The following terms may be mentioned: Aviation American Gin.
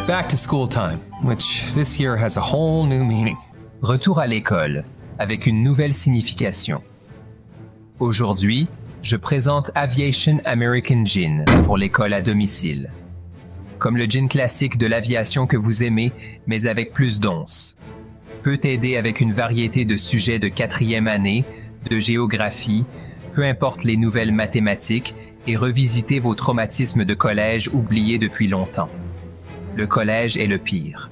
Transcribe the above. It's back to school time, which this year has a whole new meaning. Retour à l'école, avec une nouvelle signification. Aujourd'hui, je présente Aviation American Gin pour l'école à domicile. Comme le gin classique de l'aviation que vous aimez, mais avec plus d'onces. Peut aider avec une variété de sujets de quatrième année, de géographie, peu importe les nouvelles mathématiques, et revisiter vos traumatismes de collège oubliés depuis longtemps. Le collège est le pire.